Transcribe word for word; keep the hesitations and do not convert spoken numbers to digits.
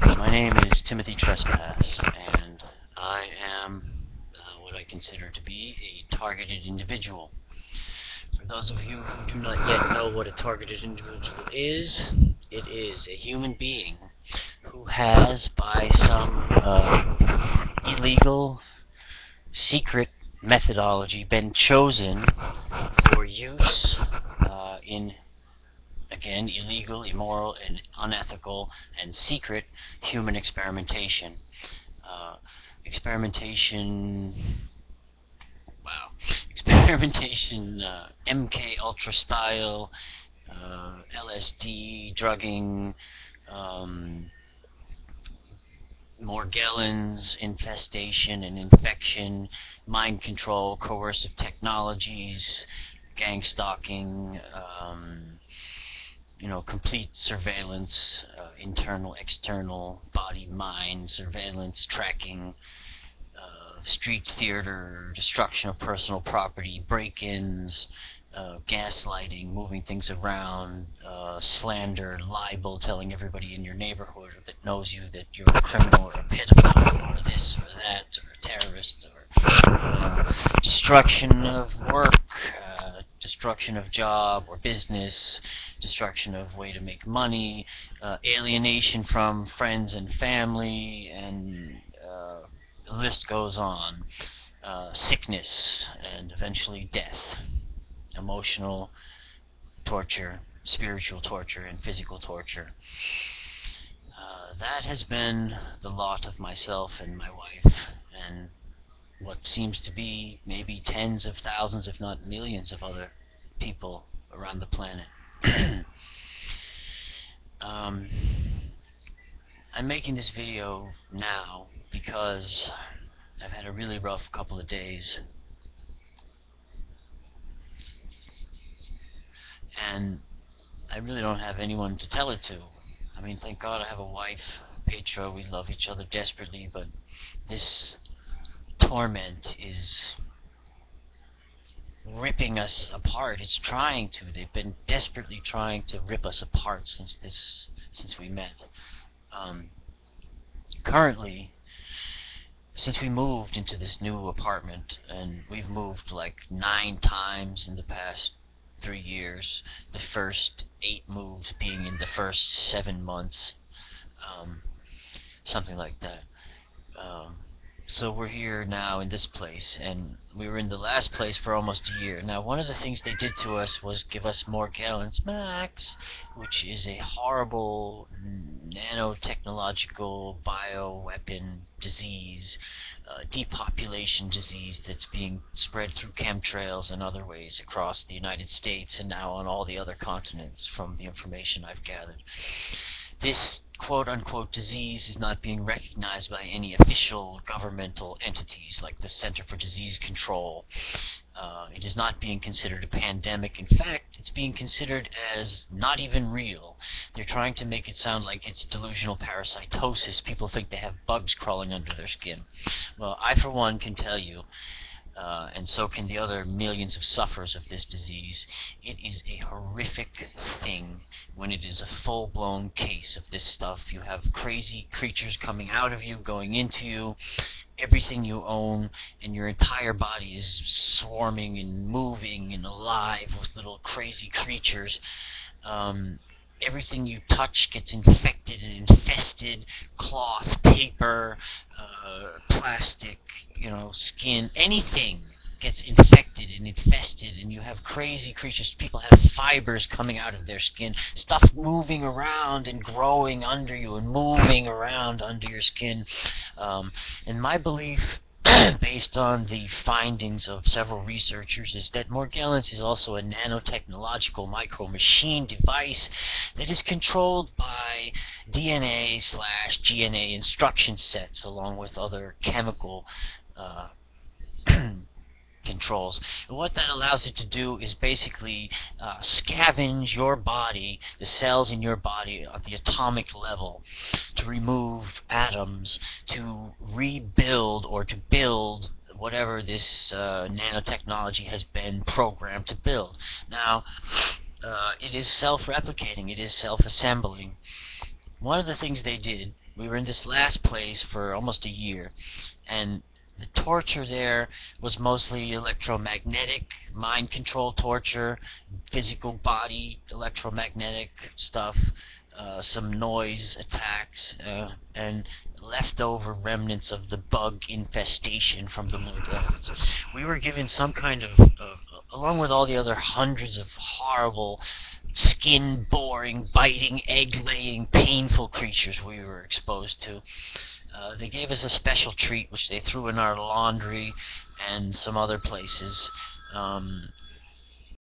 My name is Timothy Trespass, and I am uh, what I consider to be a targeted individual. For those of you who do not yet know what a targeted individual is, it is a human being who has, by some uh, illegal, secret methodology, been chosen for use uh, in, again, illegal, immoral, and unethical, and secret human experimentation. Uh, experimentation... Wow. Experimentation, uh, M K Ultra style, uh, L S D, drugging, um, Morgellons, infestation and infection, mind control, coercive technologies, gang stalking, um, you know, complete surveillance, uh, internal, external, body, mind, surveillance, tracking, uh, street theater, destruction of personal property, break-ins, uh, gaslighting, moving things around, uh, slander, libel, telling everybody in your neighborhood that knows you that you're a criminal or a pedophile or this or that or a terrorist, or uh, destruction of work, uh, destruction of job or business, destruction of way to make money, uh, alienation from friends and family, and uh, the list goes on. Uh, sickness and eventually death, emotional torture, spiritual torture, and physical torture. Uh, that has been the lot of myself and my wife and what seems to be maybe tens of thousands, if not millions, of other people around the planet. um, I'm making this video now because I've had a really rough couple of days, and I really don't have anyone to tell it to. I mean, thank God I have a wife, Petra. We love each other desperately, but this torment is ripping us apart. It's trying to. They've been desperately trying to rip us apart since this, since we met. Um, currently, since we moved into this new apartment, and we've moved like nine times in the past three years, the first eight moves being in the first seven months, um, something like that. Um, So we're here now in this place, and we were in the last place for almost a year. Now, one of the things they did to us was give us Morgellons Max, which is a horrible nanotechnological bioweapon disease, uh, depopulation disease that's being spread through chemtrails and other ways across the United States and now on all the other continents, from the information I've gathered. This quote-unquote disease is not being recognized by any official governmental entities like the Center for Disease Control. Uh, it is not being considered a pandemic. In fact, it's being considered as not even real. They're trying to make it sound like it's delusional parasitosis. People think they have bugs crawling under their skin. Well, I, for one, can tell you, Uh, and so can the other millions of sufferers of this disease, it is a horrific thing when it is a full-blown case of this stuff. You have crazy creatures coming out of you, going into you, everything you own, and your entire body is swarming and moving and alive with little crazy creatures. Um, everything you touch gets infected and infested. Cloth, paper, uh, plastic, you know, skin, anything gets infected and infested, and you have crazy creatures. People have fibers coming out of their skin, stuff moving around and growing under you and moving around under your skin. Um, and my belief, based on the findings of several researchers, is that Morgellons is also a nanotechnological micro-machine device that is controlled by D N A slash G N A instruction sets, along with other chemical uh, controls. And what that allows it to do is basically uh, scavenge your body, the cells in your body, at the atomic level, to remove atoms, to rebuild or to build whatever this uh, nanotechnology has been programmed to build. Now, uh, it is self-replicating, it is self-assembling. One of the things they did we were in this last place for almost a year, and the torture there was mostly electromagnetic, mind control torture, physical body electromagnetic stuff, uh, some noise attacks, uh, and leftover remnants of the bug infestation from the Morgellons. We were given some kind of, uh, along with all the other hundreds of horrible, skin-boring, biting, egg-laying, painful creatures we were exposed to. Uh, they gave us a special treat, which they threw in our laundry and some other places. Um,